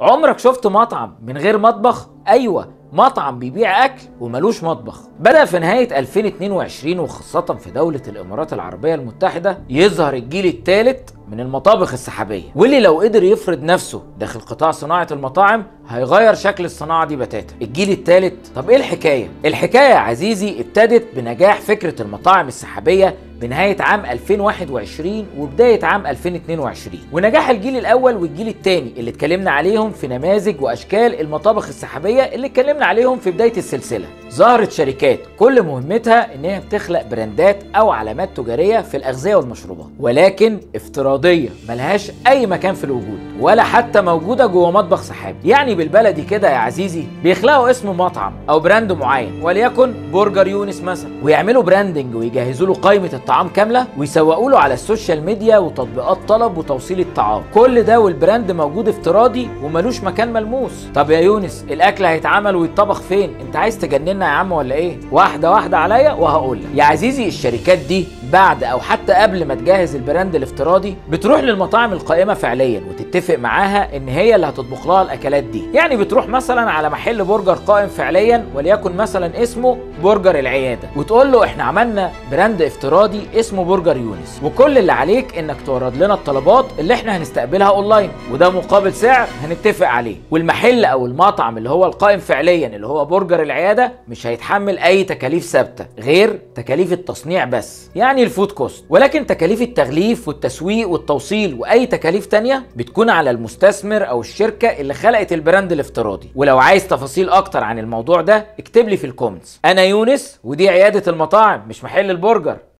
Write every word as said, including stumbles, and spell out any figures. عمرك شفت مطعم من غير مطبخ؟ ايوه، مطعم بيبيع اكل وملوش مطبخ. بدأ في نهاية ألفين واثنين وعشرين وخاصة في دولة الامارات العربية المتحدة يظهر الجيل الثالث من المطابخ السحابية، واللي لو قدر يفرض نفسه داخل قطاع صناعة المطاعم هيغير شكل الصناعة دي بتاتا. الجيل الثالث، طب ايه الحكاية؟ الحكاية يا عزيزي ابتدت بنجاح فكرة المطاعم السحابية بنهاية عام ألفين وواحد وعشرين وبداية عام ألفين واثنين وعشرين، ونجاح الجيل الأول والجيل الثاني اللي اتكلمنا عليهم في نماذج وأشكال المطابخ السحابية اللي اتكلمنا عليهم في بداية السلسلة. ظهرت شركات كل مهمتها إنها بتخلق براندات أو علامات تجارية في الأغذية والمشروبات، ولكن افتراضية ملهاش أي مكان في الوجود ولا حتى موجودة جوه مطبخ سحابي. يعني بالبلدي كده يا عزيزي بيخلقوا اسم مطعم أو براند معين، وليكن برجر يونس مثلا، ويعملوا براندنج ويجهزوا له قائمة الطعام كامله ويسوقوا له على السوشيال ميديا وتطبيقات طلب وتوصيل الطعام. كل ده والبراند موجود افتراضي وملوش مكان ملموس. طب يا يونس الاكل هيتعمل ويتطبخ فين؟ انت عايز تجننا يا عم ولا ايه؟ واحده واحده عليا وهقول لك. يا عزيزي الشركات دي بعد او حتى قبل ما تجهز البراند الافتراضي بتروح للمطاعم القائمه فعليا وتتفق معاها ان هي اللي هتطبخ لها الاكلات دي. يعني بتروح مثلا على محل برجر قائم فعليا وليكن مثلا اسمه برجر العياده، وتقول له احنا عملنا براند افتراضي اسمه برجر يونس، وكل اللي عليك انك تورد لنا الطلبات اللي احنا هنستقبلها اونلاين، وده مقابل سعر هنتفق عليه. والمحل او المطعم اللي هو القائم فعليا اللي هو برجر العياده مش هيتحمل اي تكاليف ثابته غير تكاليف التصنيع بس، يعني الفود كوست، ولكن تكاليف التغليف والتسويق والتوصيل واي تكاليف تانية بتكون على المستثمر او الشركه اللي خلقت البراند الافتراضي. ولو عايز تفاصيل اكتر عن الموضوع ده اكتب لي في الكومنتس. انا يونس ودي عياده المطاعم مش محل البرجر.